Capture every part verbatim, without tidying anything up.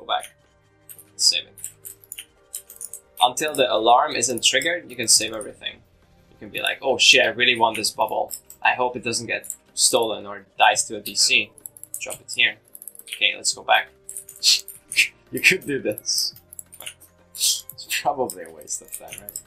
go back, save it. Until the alarm isn't triggered, you can save everything. You can be like, oh shit, I really want this bubble. I hope it doesn't get stolen or dies to a D C. Drop it here. Okay, let's go back. You could do this. But it's probably a waste of time, right?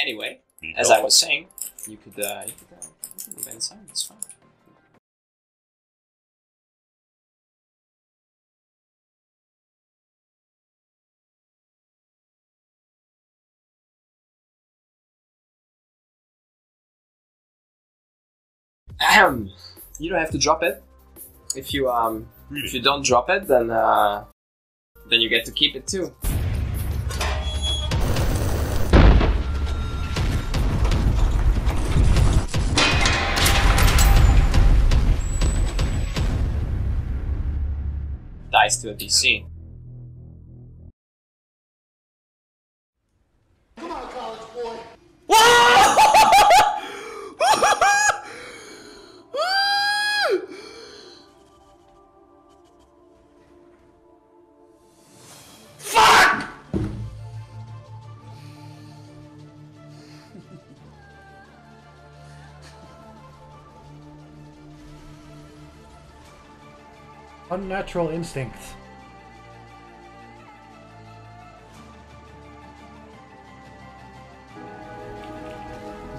Anyway, as I was saying, you could, uh, you could, uh, you could move inside, it's fine. Ahem! You don't have to drop it. If you, um, really? If you don't drop it, then, uh, then you get to keep it too. Dies to a D C. Come on, college boy. Fuck! Unnatural instincts.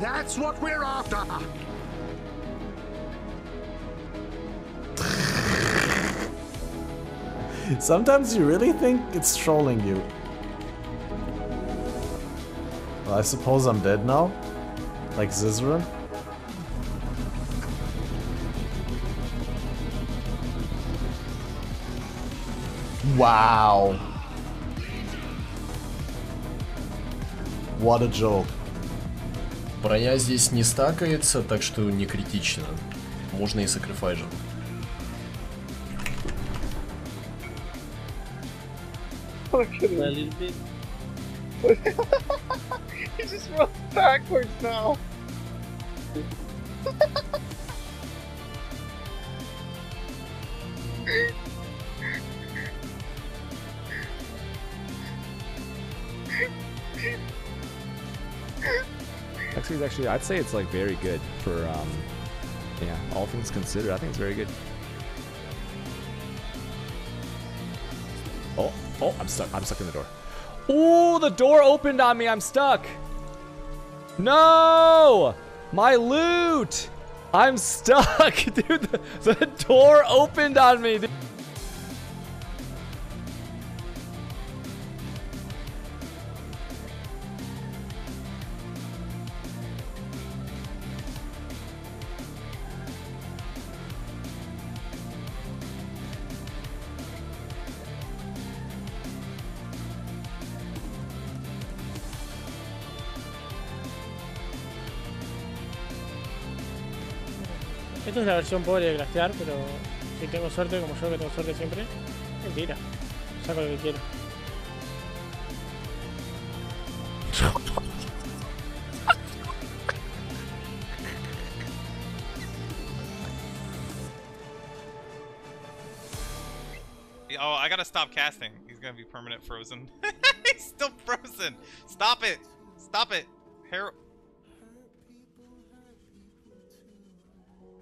That's what we're after. Sometimes you really think it's trolling you. Well, I suppose I'm dead now, like Zizran. Wow. What a joke. Броня здесь не стакается, так что не критично. Можно и сакрифайжем. Fucking a little bit. He just runs backwards now. Actually, actually, I'd say it's like very good for, um, yeah, all things considered. I think it's very good. Oh, oh, I'm stuck. I'm stuck in the door. Oh, the door opened on me. I'm stuck. No, my loot. I'm stuck, dude. The, the door opened on me. Dude. Esto es la versión pobre de craftear, pero si tengo suerte, como yo que tengo suerte siempre, mentira. Saco lo que quiero. Oh, I gotta stop casting. He's gonna be permanent frozen. He's still frozen. Stop it. Stop it. Harold.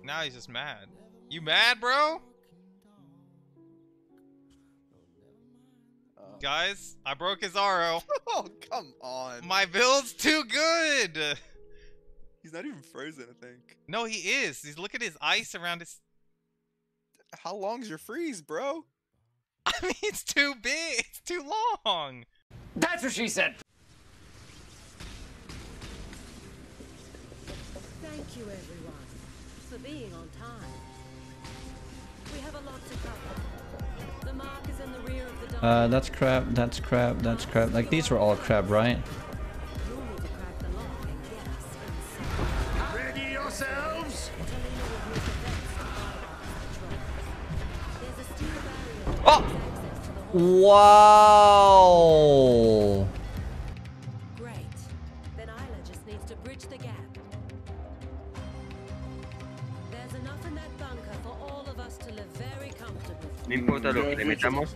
Now he's just mad. You mad, bro? Uh, Guys, I broke Izaro. Oh, come on. My build's too good. He's not even frozen, I think. No, he is. He's look at his ice around his. How long's your freeze, bro? I mean, it's too big. It's too long. That's what she said. Thank you, everyone. For being on time. We have a lot to cover. The mark is in the rear of the dungeon. Uh, that's crap, that's crap, that's crap. Like, these were all crap, right? You'll need to crack the lock and get us inside. Ready yourselves! Oh! Wow! No importa lo que le metamos.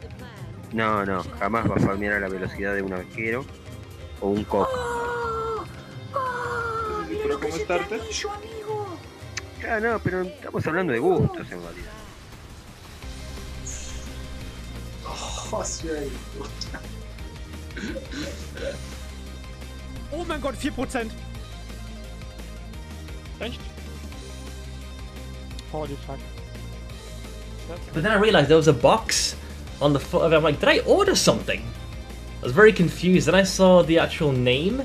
No, no, jamás va a farmear a la velocidad de un arquero o un cock. Oh, oh, ¿pero cómo starter? Ah, no, pero estamos hablando de gustos en realidad. Oh, sí, oh mein Gott, vier Prozent! Echt? Holy fuck. But then I realized there was a box on the foot of it. I'm like, did I order something? I was very confused. Then I saw the actual name,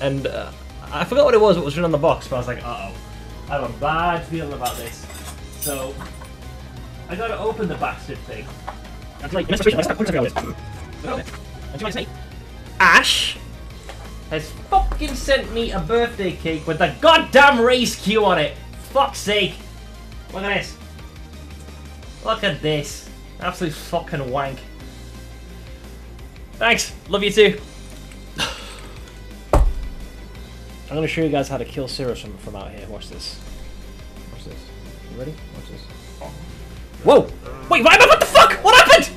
and uh, I forgot what it was, what was written on the box, but I was like, uh oh. I have a bad feeling about this. So, I gotta open the bastard thing. I'm like, Ash has fucking sent me a birthday cake with the goddamn race queue on it. Fuck's sake. Look at this. Look at this. Absolute fucking wank. Thanks. Love you too. I'm gonna show you guys how to kill Cyrus from, from out here. Watch this. Watch this. You ready? Watch this. Oh. Whoa! Wait, what the fuck? What happened?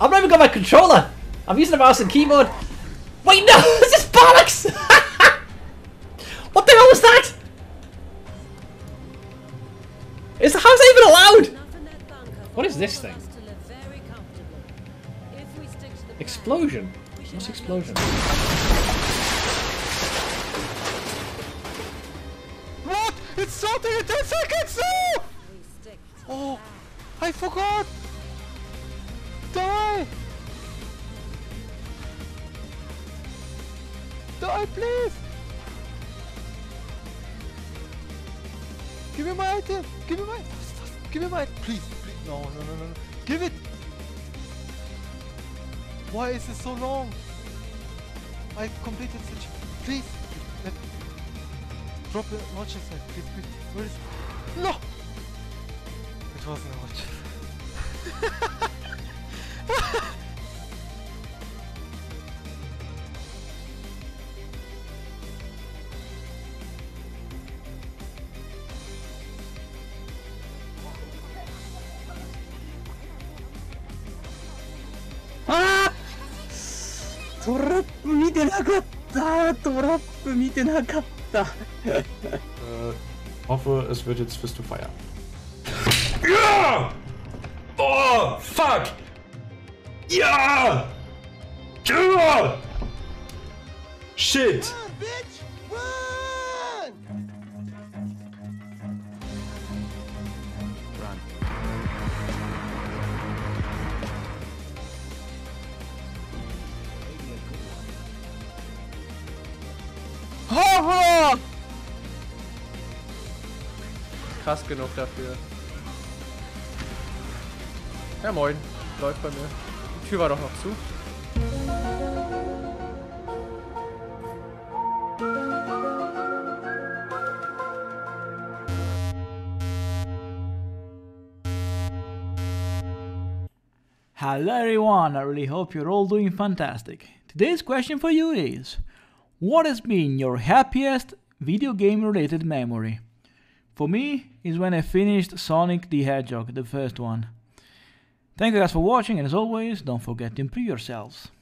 I've not even got my controller! I'm using a mouse and keyboard! Wait, no! This is bollocks! What the hell was that? Is the house even allowed? What is this thing? Explosion? What's explosion? What? It's starting in ten seconds! No! Oh! I forgot! Die! Die, please! Give me my item! Give me my... Give me my... Please, please! No, no, no, no, no! Give it! Why is it so long? I've completed such... Please! Let... Drop the watch aside, please, please! Where is... No! It wasn't a watch. Ah! トラップ見てなかった。トラップ見てなかった。Hoffe, es wird jetzt Fist to Fire. Ja! Oh, fuck! Yeah! Yeah! Shit! Run, bitch! Run! Run. Ho ho! Krass genug dafür. Ja moin, läuft bei mir. Die Tür war doch noch zu. Hello everyone, I really hope you're all doing fantastic. Today's question for you is, what has been your happiest video game related memory? For me, is when I finished Sonic the Hedgehog, the first one. Thank you guys for watching, and as always, don't forget to improve yourselves.